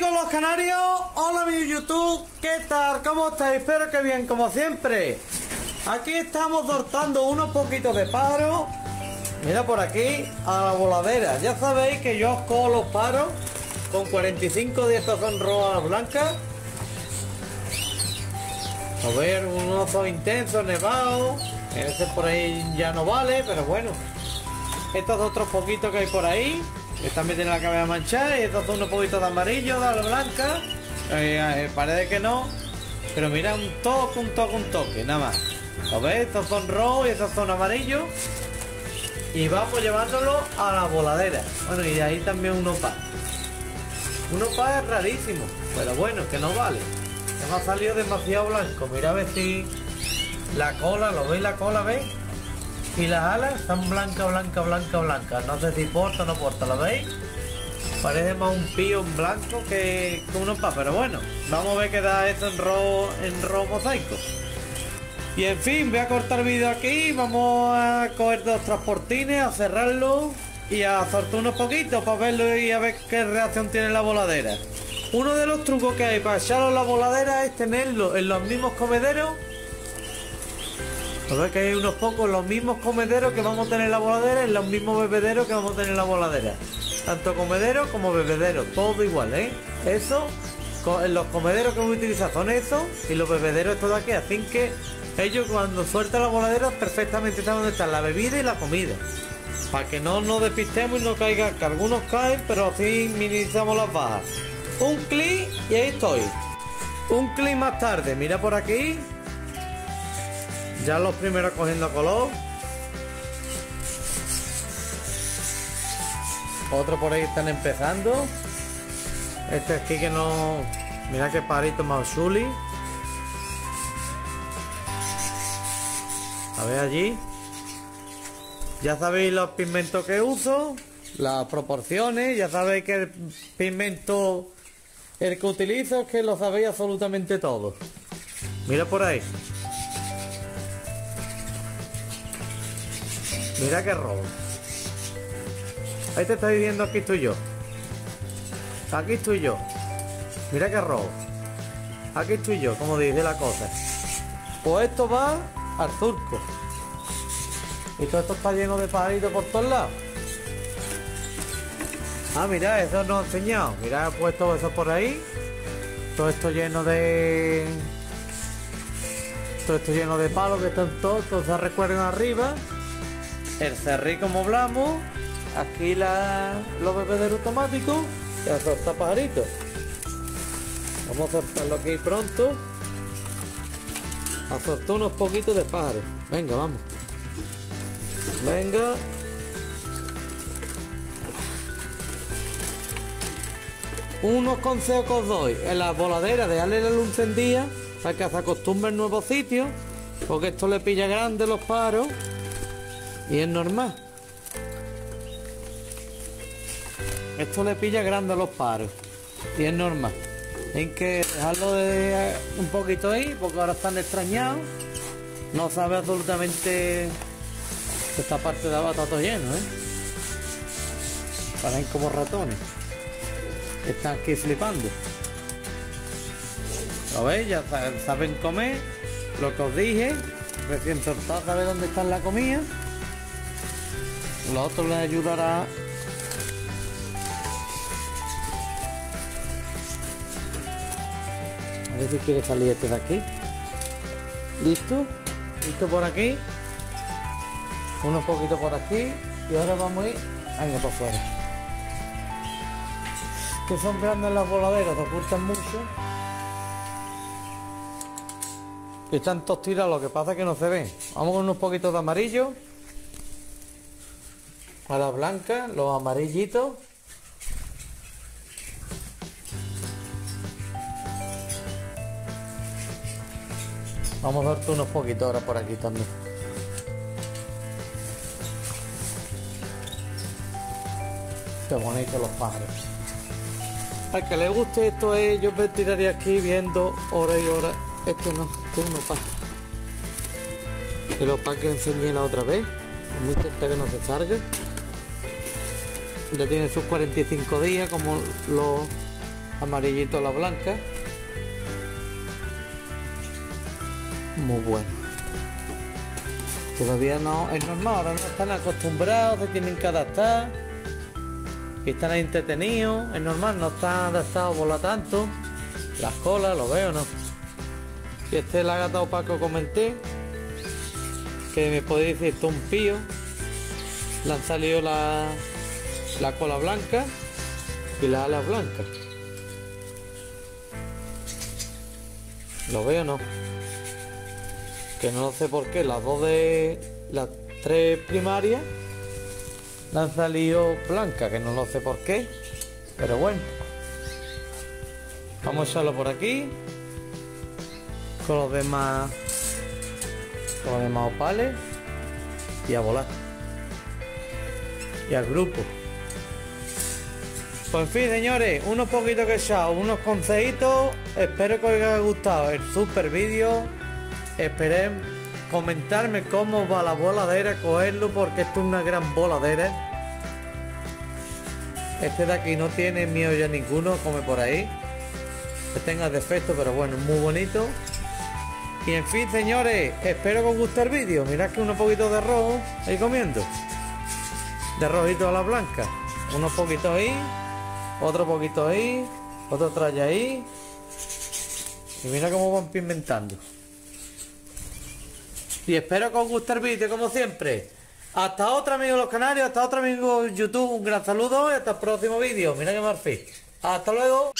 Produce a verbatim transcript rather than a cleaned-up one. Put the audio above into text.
amigos los canarios, hola mi YouTube, ¿qué tal? ¿Cómo estáis? Espero que bien, como siempre. Aquí estamos cortando unos poquitos de pájaros. Mira por aquí, a la voladera. Ya sabéis que yo os cojo los pájaros con cuarenta y cinco de estos son rojas blancas. A ver, un oso intenso, nevado. Ese por ahí ya no vale, pero bueno. Estos otros poquitos que hay por ahí, que también tienen la cabeza manchada. Y estos son unos poquitos de amarillo, de blanca. Eh, eh, parece que no. Pero mira, un toque, un toque, un toque, nada más. A ver, estos son rojos y estos son amarillos. Y vamos llevándolo a la voladera. Bueno, y de ahí también un opá. Un opá es rarísimo, pero bueno, que no vale. Me ha salido demasiado blanco. Mira a ver si la cola, ¿lo veis la cola? ¿Veis? Y las alas están blancas, blancas, blancas, blancas. No sé si porta o no porta, ¿lo veis? Parece más un pío en blanco que, que un opá, pero bueno. Vamos a ver qué da esto en rojo, en rojo mosaico. Y en fin, voy a cortar el vídeo aquí. Vamos a coger dos transportines, a cerrarlo y a soltar unos poquitos para verlo y a ver qué reacción tiene la voladera. Uno de los trucos que hay para echarlo a la voladera es tenerlo en los mismos comederos. A ver que hay unos pocos, los mismos comederos que vamos a tener en la voladera, en los mismos bebederos que vamos a tener en la voladera. Tanto comedero como bebedero, todo igual, ¿eh? Eso, los comederos que voy a utilizar son esos y los bebederos estos de aquí, así que ellos cuando sueltan la voladera perfectamente saben dónde están la bebida y la comida. Para que no nos despistemos y no caigan, que algunos caen, pero así minimizamos las bajas. Un clic y ahí estoy. Un clic más tarde, mira por aquí. Ya los primeros cogiendo color. Otros por ahí están empezando. Este aquí que no... Mira qué parito más chuli. A ver allí. Ya sabéis los pigmentos que uso, las proporciones, ya sabéis que el pigmento el que utilizo es que lo sabéis absolutamente todo. Mira por ahí. Mira qué robo. Ahí te estoy viendo, aquí estoy yo. Aquí estoy yo. Mira qué robo. Aquí estoy yo, como dice la cosa. Pues esto va al surco. Y todo esto está lleno de pajaritos por todos lados. Ah, mirad, eso nos ha enseñado. Mirad, he puesto eso por ahí. Todo esto lleno de... Todo esto lleno de palos que están todos, todos se recuerdan arriba. El cerrí como hablamos. Aquí la... los bebederos automáticos. Y eso está pajarito. Vamos a soltarlo aquí pronto. A soltar unos poquitos de pájaros. Venga, vamos. Venga. Unos consejos que os doy. En las voladeras, dejarle la luz encendida para que se acostumbre en nuevos sitios. Porque esto le pilla grande los pájaros. Y es normal. Esto le pilla grande a los pájaros. Y es normal. Hay que dejarlo de un poquito ahí, porque ahora están extrañados. No sabe absolutamente... Esta parte de abajo está todo lleno, ¿eh? Parecen como ratones. Están aquí flipando. ¿Lo veis? Ya saben comer. Lo que os dije. Recién soltado, sabe dónde está la comida. Lo otro les ayudará. A ver si quiere salir este de aquí. ¿Listo? ¿Listo por aquí? Unos poquitos por aquí y ahora vamos a ir allá por fuera. Que son grandes las voladeras, te ocultan mucho. Y están todos tirados, lo que pasa es que no se ven. Vamos con unos poquitos de amarillo. A las blancas, los amarillitos. Vamos a darte unos poquitos ahora por aquí también. Qué bonitos los pájaros. Al que le guste esto es, yo me tiraría aquí viendo hora y hora. Este no, este es un opá. El opá que encendí la otra vez. Muy cerca que no se salga. Ya tiene sus cuarenta y cinco días como los amarillito a la blanca. Muy bueno. Todavía no es normal, ahora no están acostumbrados, se tienen que adaptar. Están entretenidos, es normal, no están adaptados por lo tanto. Las colas, lo veo, ¿no? Y este es el ágata opaco, comenté. Que me podéis decir, esto es un pío. Le han salido la, la cola blanca y las alas blancas. Lo veo, ¿no? Que no sé por qué, las dos de las tres primarias le han salido blancas, que no lo sé por qué, pero bueno. Vamos a echarlo por aquí con los demás, con los demás opales, y a volar y al grupo. Pues en fin, señores, unos poquitos que he echado, unos consejitos. Espero que os haya gustado el super vídeo. Esperen comentarme cómo va la voladera, cogerlo, porque esto es una gran voladera. Este de aquí no tiene miedo ya ninguno, come por ahí, que tenga defecto, pero bueno, muy bonito. Y en fin, señores, espero que os guste el vídeo. Mirad que unos poquitos de rojo ahí comiendo, de rojito a la blanca, unos poquitos ahí, otro poquito ahí, otro traje ahí, y mira cómo van pimentando. Y espero que os guste el vídeo, como siempre. Hasta otra, amigos de los canarios, hasta otra, amigos de YouTube. Un gran saludo y hasta el próximo vídeo. Mira que marfil. Hasta luego.